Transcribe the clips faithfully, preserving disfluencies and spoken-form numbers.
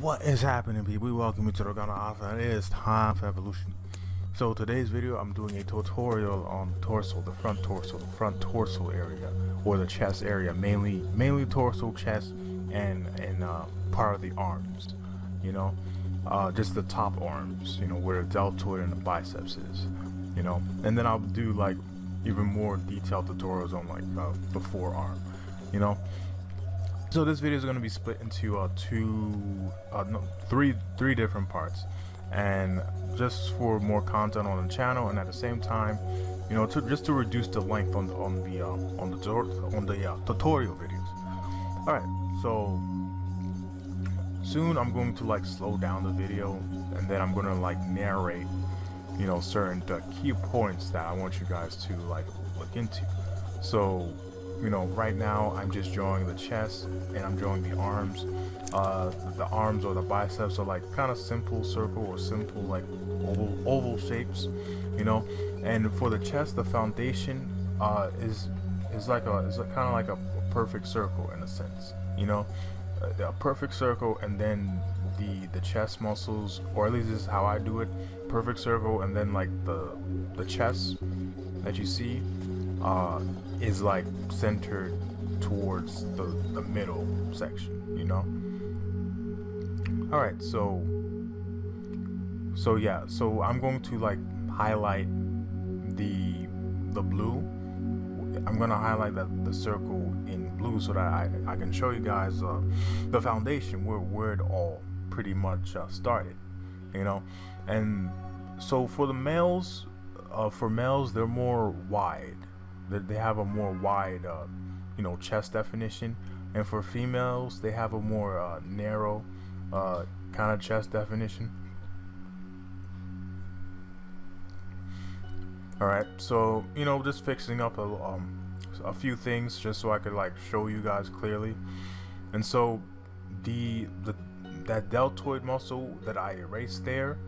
What is happening, people? We welcome you to the Ogono Art Family. It is time for evolution. So today's video, I'm doing a tutorial on torso, the front torso, the front torso area, or the chest area, mainly, mainly torso, chest, and and uh, part of the arms. You know, uh, just the top arms. You know, where the deltoid and the biceps is. You know, and then I'll do like even more detailed tutorials on like uh, the forearm. You know. So this video is going to be split into uh, two, uh, no, three, three different parts, and just for more content on the channel, and at the same time, you know, to, just to reduce the length on the on the uh, on the on the uh, tutorial videos. All right, so soon I'm going to like slow down the video, and then I'm going to like narrate, you know, certain uh, key points that I want you guys to like look into. So, you know, right now I'm just drawing the chest and I'm drawing the arms. Uh, the arms or the biceps are like kind of simple circle or simple like oval, oval shapes, you know. And for the chest, the foundation uh, is is like a is kind of like a perfect circle in a sense, you know, a, a perfect circle, and then the the chest muscles, or at least this is how I do it, perfect circle, and then like the the chest that you see. Uh, is like centered towards the, the middle section, you know. All right, so so yeah, so I'm going to like highlight the the blue. I'm gonna highlight that the circle in blue so that I, I can show you guys uh, the foundation where where it all pretty much uh, started, you know. And so for the males, uh, for males they're more wide. They have a more wide, uh, you know, chest definition, and for females, they have a more uh, narrow uh, kind of chest definition. All right, so you know, just fixing up a, um, a few things just so I could like show you guys clearly. And so the the that deltoid muscle that I erased there,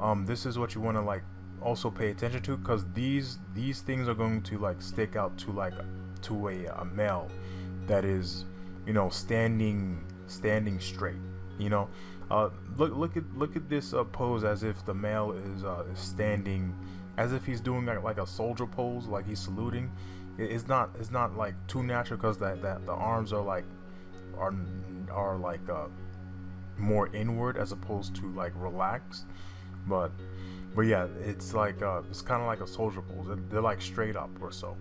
um, this is what you want to like also pay attention to, because these these things are going to like stick out to like to a, a male that is, you know, standing standing straight, you know. uh, look look at look at this uh, pose as if the male is, uh, is standing, as if he's doing like, like a soldier pose, like he's saluting. It, it's not it's not like too natural, because that, that the arms are like are are like uh, more inward as opposed to like relaxed. But But yeah, it's like uh, it's kind of like a soldier pose. They're, they're like straight up or so.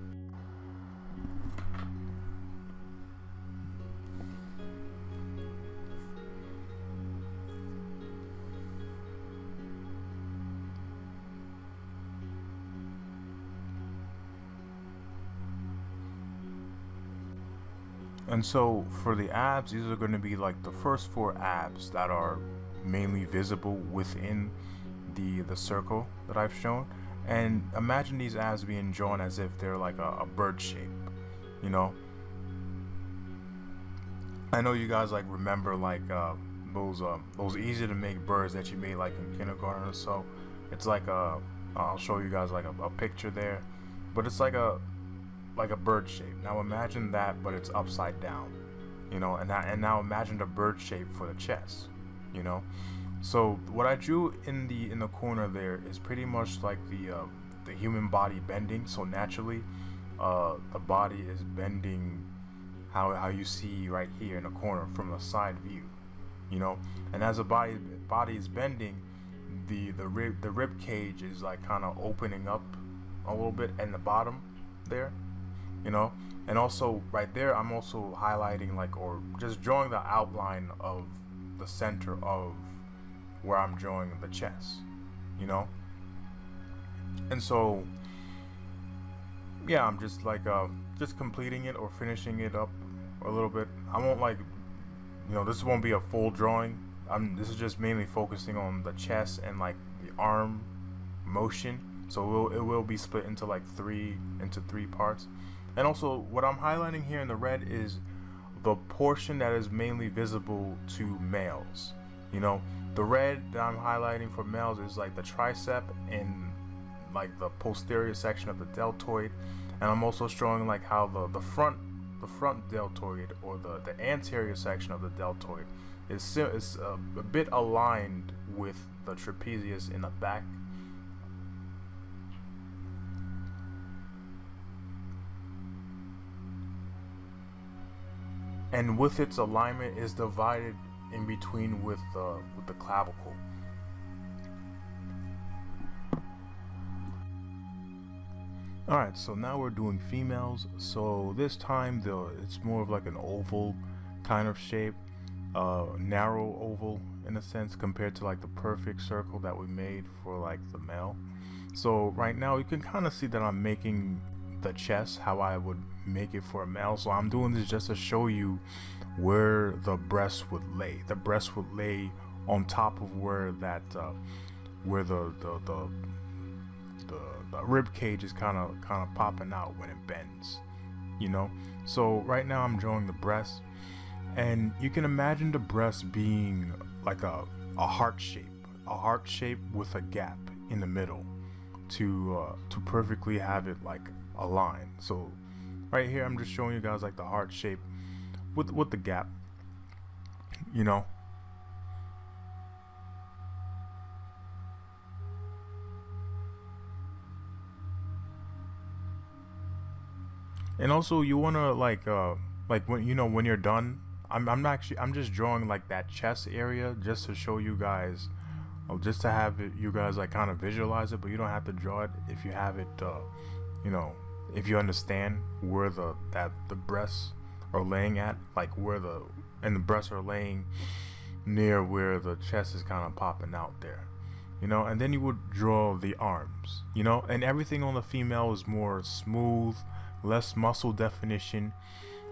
And so for the abs, these are going to be like the first four abs that are mainly visible within the the circle that I've shown. And imagine these abs being drawn as if they're like a, a bird shape, you know. I know you guys like remember like uh, those uh, those easy to make birds that you made like in kindergarten or so. It's like a, I'll show you guys like a, a picture there, but it's like a like a bird shape. Now imagine that, but it's upside down, you know. And I, and now imagine the bird shape for the chest, you know. So what I drew in the in the corner there is pretty much like the uh, the human body bending. So naturally, uh, the body is bending how how you see right here in the corner from a side view, you know. And as the body body is bending, the the rib the rib cage is like kind of opening up a little bit, and the bottom there, you know. And also right there, I'm also highlighting like, or just drawing the outline of the center of where I'm drawing the chest, you know. And so yeah, I'm just like uh, just completing it or finishing it up a little bit. I won't like, you know, this won't be a full drawing. I'm this is just mainly focusing on the chest and like the arm motion. So it will, it will be split into like three into three parts. And also what I'm highlighting here in the red is the portion that is mainly visible to males, you know. The red that I'm highlighting for males is like the tricep and like the posterior section of the deltoid. And I'm also showing like how the, the front the front deltoid, or the, the anterior section of the deltoid, is, is uh, a bit aligned with the trapezius in the back. And with its alignment is divided in between with, uh, with the clavicle. Alright, so now we're doing females. So this time the, it's more of like an oval kind of shape, uh, narrow oval in a sense, compared to like the perfect circle that we made for like the male. So right now you can kind of see that I'm making the chest how I would make it for a male. So I'm doing this just to show you where the breast would lay. The breast would lay on top of where that uh, where the the, the The, the rib cage is kind of kind of popping out when it bends, you know. So right now I'm drawing the breast, and you can imagine the breast being like a, a heart shape, a heart shape with a gap in the middle to uh, to perfectly have it like a line. So right here I'm just showing you guys like the heart shape with with the gap, you know. And also, you wanna like, uh, like when you know when you're done. I'm, I'm not actually. I'm just drawing like that chest area just to show you guys, or just to have it, you guys like kind of visualize it. But you don't have to draw it if you have it. Uh, you know, if you understand where the that the breasts are laying at, like where the and the breasts are laying near where the chest is kind of popping out there. You know, and then you would draw the arms. You know, and everything on the female is more smooth, less muscle definition,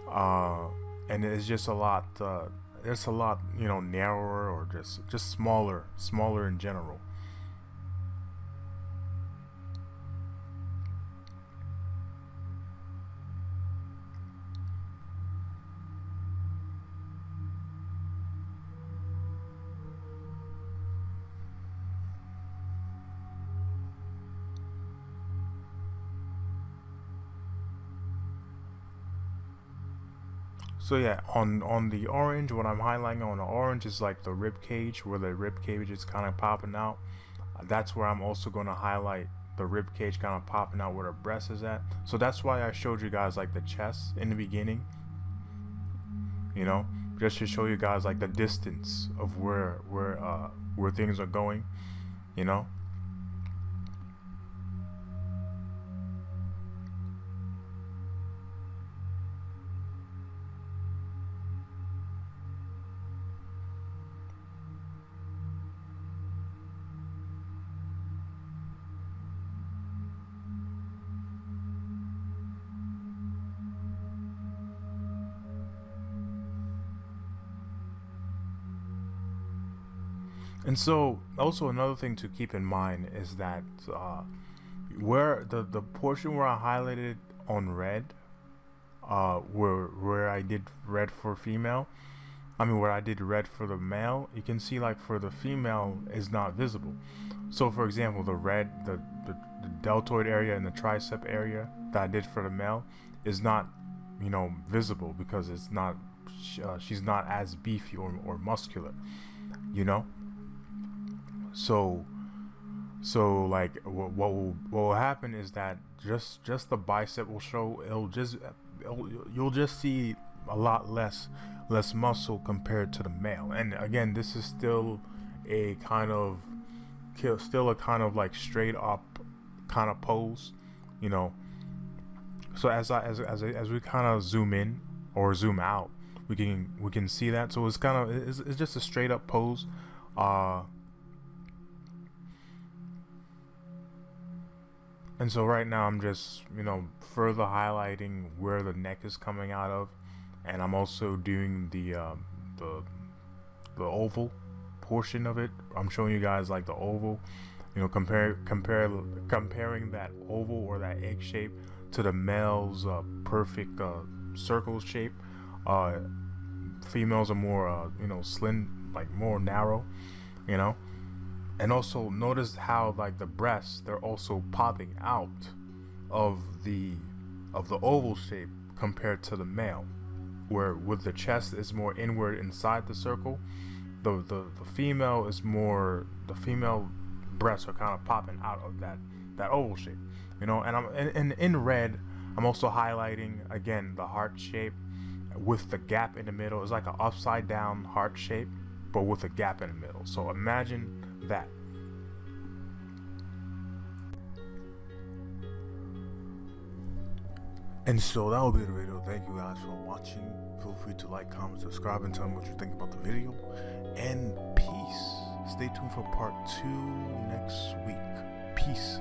uh, and it's just a lot uh, it's a lot you know narrower, or just just smaller smaller in general. So yeah, on on the orange, what I'm highlighting on the orange is like the rib cage, where the rib cage is kind of popping out. That's where I'm also going to highlight the rib cage kind of popping out where the breast is at. So that's why I showed you guys like the chest in the beginning, you know, just to show you guys like the distance of where where uh, where things are going, you know. And so, also another thing to keep in mind is that uh, where the the portion where I highlighted on red, uh, where where I did red for female, I mean where I did red for the male, you can see like for the female is not visible. So for example, the red, the, the, the deltoid area and the tricep area that I did for the male is not, you know, visible because it's not uh, she's not as beefy or or muscular, you know. So, so like what what will, what will happen is that just just the bicep will show. It'll just it'll, you'll just see a lot less less muscle compared to the male. And again, this is still a kind of still a kind of like straight up kind of pose, you know. So as I as as as we kind of zoom in or zoom out, we can we can see that. So it's kind of it's, it's just a straight up pose. Uh, And so right now I'm just, you know, further highlighting where the neck is coming out of, and I'm also doing the um, the the oval portion of it. I'm showing you guys like the oval, you know, compare compare comparing that oval or that egg shape to the male's uh, perfect uh, circle shape. Uh, females are more, uh, you know, slim, like more narrow, you know. And also notice how like the breasts, they're also popping out of the of the oval shape compared to the male, where with the chest is more inward inside the circle, the, the the female is more, the female breasts are kind of popping out of that that oval shape, you know. And I'm and, and in red, I'm also highlighting again the heart shape with the gap in the middle. It's like an upside down heart shape, but with a gap in the middle. So imagine that. And so that will be the video. Thank you guys for watching. Feel free to like, comment, subscribe, and tell me what you think about the video. And peace. Stay tuned for part two next week. Peace.